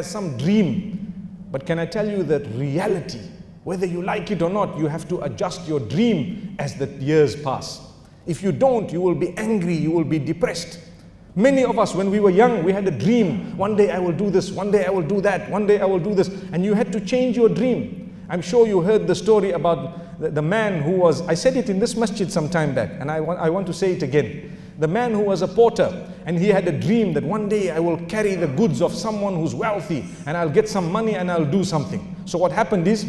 as some dream. But can I tell you that reality, whether you like it or not, you have to adjust your dream as the years pass. If you don't, you will be angry, you will be depressed. Many of us, when we were young, we had a dream. One day I will do this, one day I will do that, one day I will do this. And you had to change your dream. I'm sure you heard the story about the man who was, I said it in this masjid some time back, and I want to say it again. The man who was a porter, and he had a dream that one day I will carry the goods of someone who's wealthy, and I'll get some money and I'll do something. So what happened is,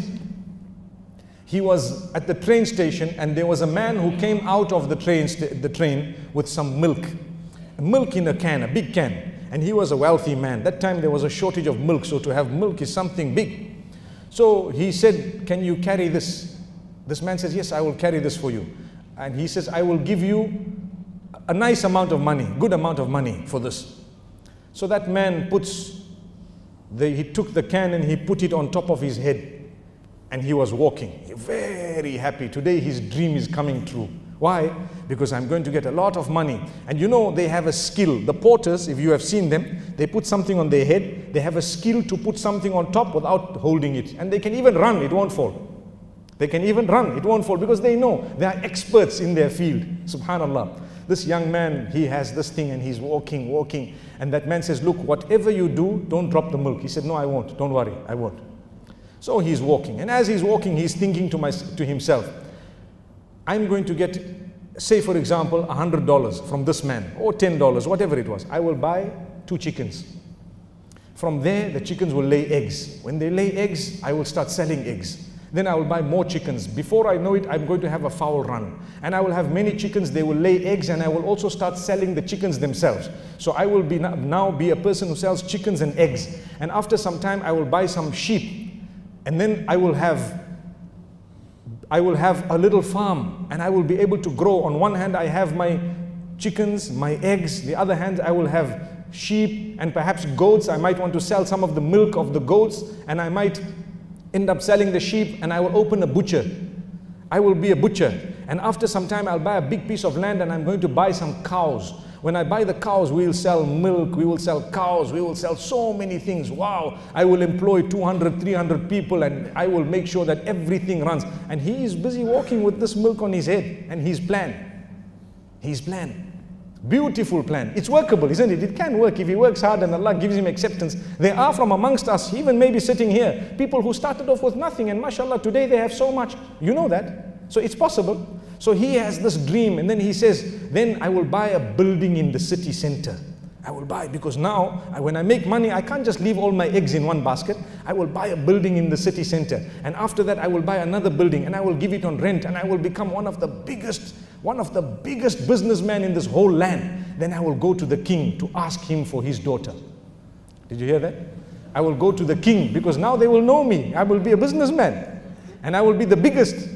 he was at the train station and there was a man who came out of the train with some milk. Milk in a can, a big can. And he was a wealthy man. That time there was a shortage of milk, so to have milk is something big. So he said, can you carry this? This man says, yes, I will carry this for you. And he says, I will give you a nice amount of money, good amount of money for this. So that man he took the can and he put it on top of his head. And he was walking, very happy. Today his dream is coming true. Why? Because I'm going to get a lot of money. And you know, they have a skill. The porters, if you have seen them, they put something on their head. They have a skill to put something on top without holding it. And they can even run, it won't fall. They can even run, it won't fall, because they know they are experts in their field. Subhanallah. This young man, he has this thing and he's walking, walking. And that man says, look, whatever you do, don't drop the milk. He said, no, I won't. Don't worry, I won't. So he's walking, and as he's walking, he's thinking to himself, I'm going to get, say for example, $100 from this man, or $10, whatever it was. I will buy 2 chickens. From there, the chickens will lay eggs. When they lay eggs, I will start selling eggs. Then I will buy more chickens. Before I know it, I'm going to have a fowl run. And I will have many chickens, they will lay eggs, and I will also start selling the chickens themselves. So I will now be a person who sells chickens and eggs. And after some time, I will buy some sheep. And then I will have a little farm, and I will be able to grow. On one hand, I have my chickens, my eggs. The other hand, I will have sheep and perhaps goats. I might want to sell some of the milk of the goats, and I might end up selling the sheep, and I will open a butcher. I will be a butcher. And after some time, I'll buy a big piece of land, and I'm going to buy some cows. When I buy the cows, we will sell milk, we will sell cows, we will sell so many things. Wow, I will employ 200, 300 people, and I will make sure that everything runs. And he is busy walking with this milk on his head, and his plan. His plan. Beautiful plan. It's workable, isn't it? It can work if he works hard and Allah gives him acceptance. There are from amongst us, even maybe sitting here, people who started off with nothing, and mashallah, today they have so much. You know that. So it's possible. So he has this dream, and then he says, then I will buy a building in the city center. I will buy, because now when I make money, I can't just leave all my eggs in one basket. I will buy a building in the city center. And after that, I will buy another building, and I will give it on rent, and I will become one of the biggest businessmen in this whole land. Then I will go to the king to ask him for his daughter. Did you hear that? I will go to the king, because now they will know me. I will be a businessman, and I will be the biggest.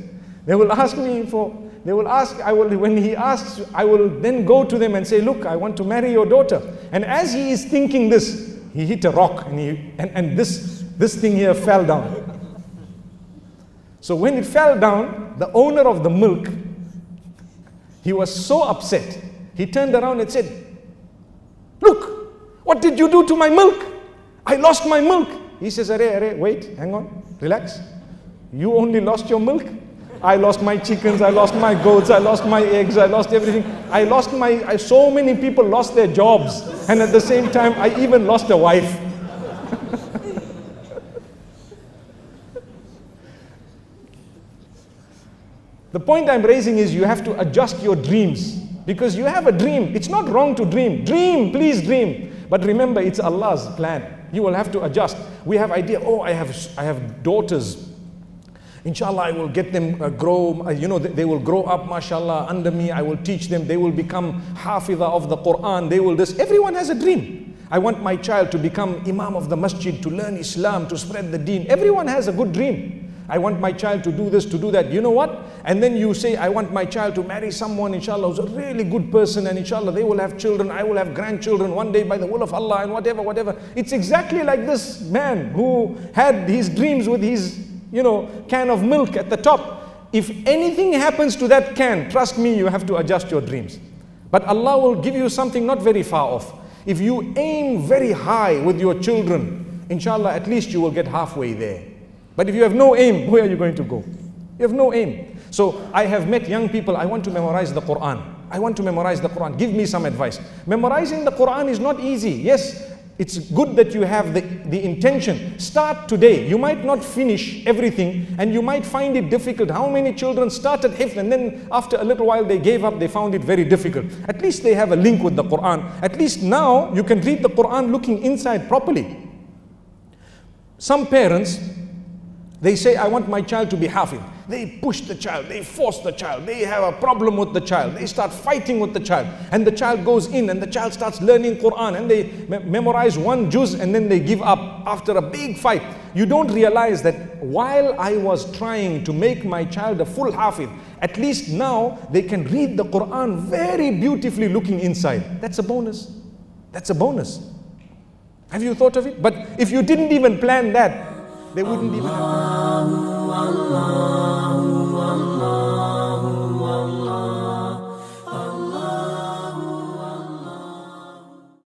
They will ask me for... They will ask, when he asks, I will then go to them and say, look, I want to marry your daughter. And as he is thinking this, he hit a rock, and this thing here fell down. So when it fell down, the owner of the milk, he was so upset. He turned around and said, look, what did you do to my milk? I lost my milk. He says, arey, wait, hang on, relax. You only lost your milk? I lost my chickens, I lost my goats, I lost my eggs, I lost everything. So many people lost their jobs. And at the same time, I even lost a wife. The point I'm raising is you have to adjust your dreams. Because you have a dream. It's not wrong to dream. Dream, please dream. But remember, it's Allah's plan. You will have to adjust. We have idea, oh, I have daughters. Inshallah, I will get them grow, they will grow up, mashallah, under me. I will teach them, they will become hafiza of the Quran, they will this. Everyone has a dream. I want my child to become imam of the masjid, to learn Islam, to spread the deen. Everyone has a good dream. I want my child to do this, to do that. You know what? And then you say, I want my child to marry someone, inshallah, who's a really good person, and inshallah, they will have children, I will have grandchildren one day by the will of Allah, and whatever, whatever. It's exactly like this man who had his dreams with his can of milk at the top. If anything happens to that can, trust me, you have to adjust your dreams. But Allah will give you something not very far off. If you aim very high with your children, inshallah, at least you will get halfway there. But if you have no aim, where are you going to go? You have no aim. So I have met young people, I want to memorize the Quran. I want to memorize the Quran. Give me some advice. Memorizing the Quran is not easy. Yes, it's good that you have the intention. Start today. You might not finish everything and you might find it difficult. How many children started Hifl and then after a little while they gave up, they found it very difficult. At least they have a link with the Quran. At least now you can read the Quran looking inside properly. Some parents, they say, I want my child to be Hafid. They push the child, they force the child, they have a problem with the child, they start fighting with the child, and the child goes in and the child starts learning Quran and they memorize one juz and then they give up after a big fight. You don't realize that while I was trying to make my child a full Hafid, at least now they can read the Quran very beautifully looking inside. That's a bonus. That's a bonus. Have you thought of it? But if you didn't even plan that, they wouldn't even have.